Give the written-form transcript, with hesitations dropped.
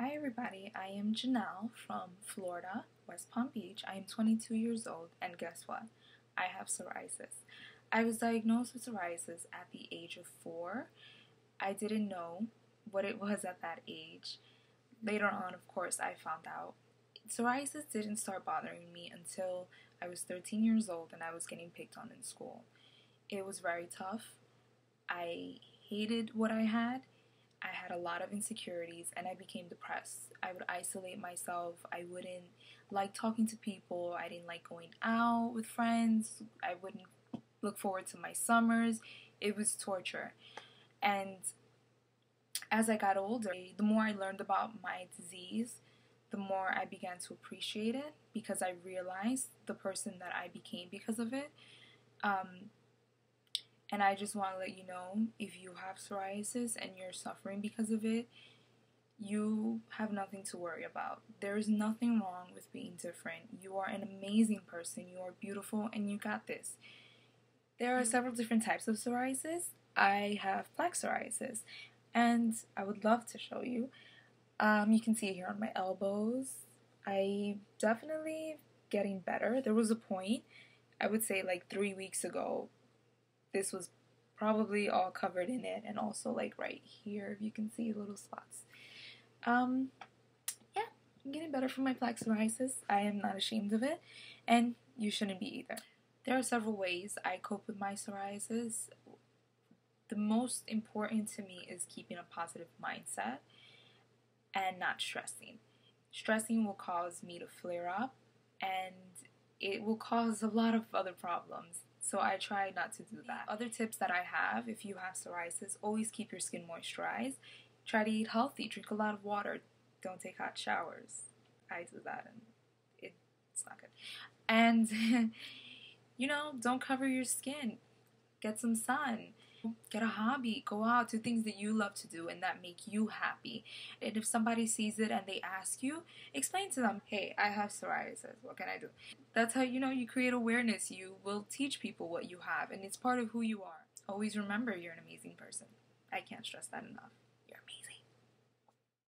Hi everybody, I am Janelle from Florida, West Palm Beach. I am 22 years old and guess what? I have psoriasis. I was diagnosed with psoriasis at the age of 4. I didn't know what it was at that age. Later on, of course, I found out. Psoriasis didn't start bothering me until I was 13 years old and I was getting picked on in school. It was very tough. I hated what I had. I had a lot of insecurities and I became depressed. I would isolate myself. I wouldn't like talking to people. I didn't like going out with friends. I wouldn't look forward to my summers. It was torture. And as I got older, the more I learned about my disease, the more I began to appreciate it because I realized the person that I became because of it. And I just want to let you know, if you have psoriasis and you're suffering because of it, you have nothing to worry about. There is nothing wrong with being different. You are an amazing person. You are beautiful and you got this. There are several different types of psoriasis. I have plaque psoriasis and I would love to show you. You can see it here on my elbows. I definitely getting better. There was a point, I would say like 3 weeks ago, this was probably all covered in it, and also like right here, if you can see little spots. Yeah, I'm getting better from my plaque psoriasis. I am not ashamed of it, and you shouldn't be either. There are several ways I cope with my psoriasis. The most important to me is keeping a positive mindset and not stressing. Stressing will cause me to flare up, and it will cause a lot of other problems. So I try not to do that. Other tips that I have, if you have psoriasis, always keep your skin moisturized. Try to eat healthy, drink a lot of water, don't take hot showers. I do that and it's not good. And, you know, don't cover your skin. Get some sun. Get a hobby. Go out. Do things that you love to do and that make you happy. And if somebody sees it and they ask you, explain to them, hey, I have psoriasis. What can I do? That's how, you know, you create awareness. You will teach people what you have, and it's part of who you are. Always remember you're an amazing person. I can't stress that enough.